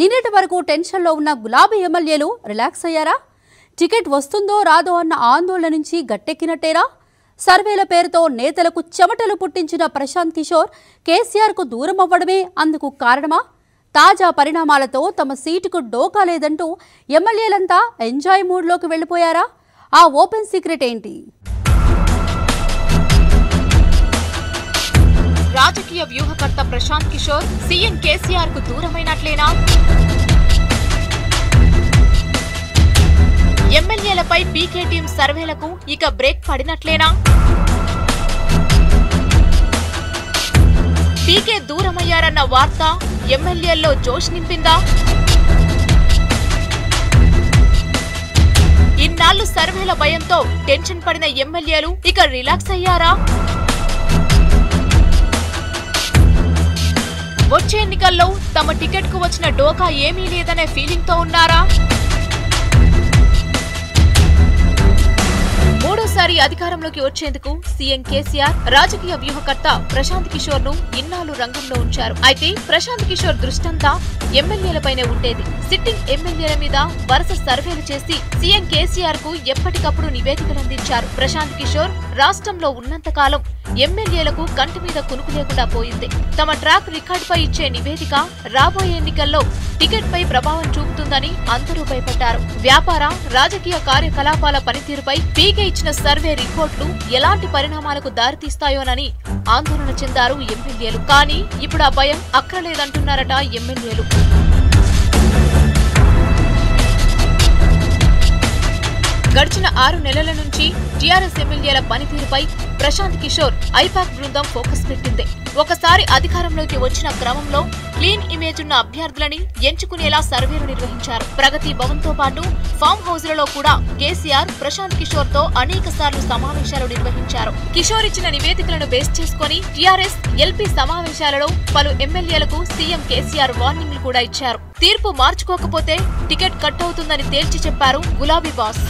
నిన్నటి వరకు టెన్షన్ లో ఉన్న గులాబీ ఎమ్మెల్యేలు రిలాక్స్ అయ్యారా? టికెట్ వస్తుందో రాదో అన్న ఆందోళన నుంచి గట్టెక్కినట్టేరా? సర్వేల పేరుతో నేతలకు చెమటలు పుట్టించిన ప్రశాంత్ కిషోర్ కేసీఆర్ కు దూరం అవ్వడమే అందుకు కారణమా? తాజా పరిణామాలతో తమ సీటుకు డోకా లేదంటూ ఎమ్మెల్యేలంతా ఎంజాయ్ మూడ్లోకి వెళ్ళిపోయారా? ఆ ఓపెన్ సీక్రెట్ ఏంటి? రాజకీయ వ్యూహకర్త ప్రశాంత్ కిషోర్ సీఎం కేసీఆర్ కు దూరమైనట్లేనా? ఎమ్మెల్యేలపై పీకే టీం సర్వేలకు ఇక బ్రేక్ పడినట్లేనా? పీకే దూరమయ్యారన్న వార్త ఎమ్మెల్యేల్లో జోష్ నింపిందా? ఇన్నాళ్లు సర్వేల భయంతో టెన్షన్ పడిన ఎమ్మెల్యేలు ఇక రిలాక్స్ అయ్యారా? వచ్చే ఎన్నికల్లో తమ టికెట్ కు వచ్చిన డోకా ఏమీ లేదనే ఫీలింగ్ తో ఉన్నారా? మూడోసారి అధికారంలోకి వచ్చేందుకు సీఎం కేసీఆర్ రాజకీయ వ్యూహకర్త ప్రశాంత్ కిషోర్ ను ఇన్నాళ్లు రంగంలో ఉంచారు. అయితే ప్రశాంత్ కిషోర్ దృష్టంతా ఎమ్మెల్యేలపైనే ఉండేది. సిట్టింగ్ ఎమ్మెల్యేల మీద వరుస సర్వేలు చేసి సీఎం కేసీఆర్ కు ఎప్పటికప్పుడు నివేదికలు అందించారు. ప్రశాంత్ కిషోర్ రాష్ట్రంలో ఉన్నంతకాలం ఎమ్మెల్యేలకు కంటి మీద కునుకు లేకుండా పోయింది. తమ ట్రాక్ రికార్డుపై ఇచ్చే నివేదిక రాబోయే ఎన్నికల్లో టికెట్ పై ప్రభావం చూపుతుందని అందరూ భయపడ్డారు. వ్యాపార రాజకీయ కార్యకలాపాల పనితీరుపై పీకే ఇచ్చిన సర్వే రిపోర్టులు ఎలాంటి పరిణామాలకు దారితీస్తాయోనని ఆందోళన చెందారు ఎమ్మెల్యేలు. కానీ ఇప్పుడు ఆ భయం అక్కర్లేదంటున్నారట ఎమ్మెల్యేలు. గడిచిన 6 నెలల నుంచి టీఆర్ఎస్ ఎమ్మెల్యేల పనితీరుపై ప్రశాంత్ కిషోర్ ఐపాక్ బృందం ఫోకస్ పెట్టింది. ఒకసారి అధికారంలోకి వచ్చిన క్రమంలో క్లీన్ ఇమేజ్ ఉన్న అభ్యర్థులని ఎంచుకునేలా సర్వేలు నిర్వహించారు. ప్రగతి భవన్తో పాటు ఫామ్ హౌజ్లలో కూడా కేసీఆర్ ప్రశాంత్ కిషోర్ తో అనేక సార్లు సమావేశాలు నిర్వహించారు. కిషోర్ ఇచ్చిన నివేదికలను బేస్ చేసుకుని టీఆర్ఎస్ ఎల్పీ సమావేశాలలో పలు ఎమ్మెల్యేలకు సీఎం కేసీఆర్ వార్నింగ్లు కూడా ఇచ్చారు. తీర్పు మార్చుకోకపోతే టికెట్ కట్ అవుతుందని తేల్చి చెప్పారు గులాబీ బాస్.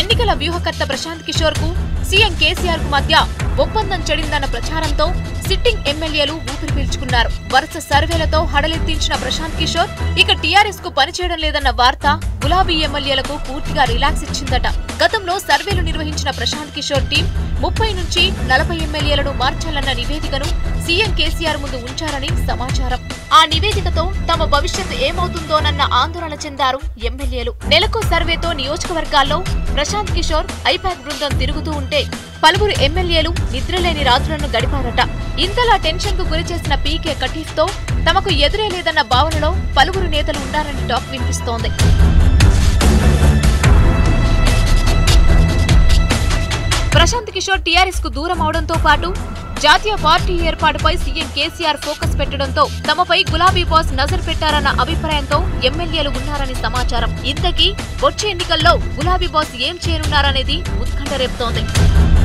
ఎన్నికల వ్యూహకర్త ప్రశాంత్ కిషోర్ కు సీఎం కేసీఆర్ కు మధ్య ఒప్పందం చెడిందన్న ప్రచారంతో సిట్టింగ్ ఎమ్మెల్యేలు ఊపిరి పీల్చుకున్నారు. వరుస సర్వేలతో హడలెత్తించిన ప్రశాంత్ కిషోర్ ఇక టీఆర్ఎస్ కు పనిచేయడం లేదన్న వార్త గులాబీ ఎమ్మెల్యేలకు పూర్తిగా రిలాక్స్ ఇచ్చిందట. గతంలో సర్వేలు నిర్వహించిన ప్రశాంత్ కిషోర్ టీం 30 నుంచి 40 ఎమ్మెల్యేలను మార్చాలన్న నివేదికను సీఎం కేసీఆర్ ముందు ఉంచారని సమాచారం. ఆ నివేదికతో తమ భవిష్యత్తు ఏమవుతుందోనన్న ఆందోళన చెందారు ఎమ్మెల్యేలు. నెలకు సర్వేతో నియోజకవర్గాల్లో ప్రశాంత్ కిషోర్ ఐపాక్ బృందం తిరుగుతూ ఉంటే పలువురు ఎమ్మెల్యేలు నిద్రలేని రాత్రులను గడిపారట. ఇంతలా టెన్షన్ కు గురిచేసిన పీకే కటీఫ్ తో తమకు ఎదురే లేదన్న భావనలో పలువురు నేతలు ఉన్నారని టాక్ వినిపిస్తోంది. ప్రశాంత్ కిషోర్ టీఆర్ఎస్ కు దూరం అవడంతో పాటు జాతీయ పార్టీ ఏర్పాటుపై సీఎం కేసీఆర్ ఫోకస్ పెట్టడంతో తమపై గులాబీ బాస్ నజర్ పెట్టారన్న అభిప్రాయంతో ఎమ్మెల్యేలు ఉన్నారని సమాచారం. ఇంతకీ వచ్చే ఎన్నికల్లో గులాబీ బాస్ ఏం చేయనున్నారనేది ఉత్కంఠ రేపుతోంది.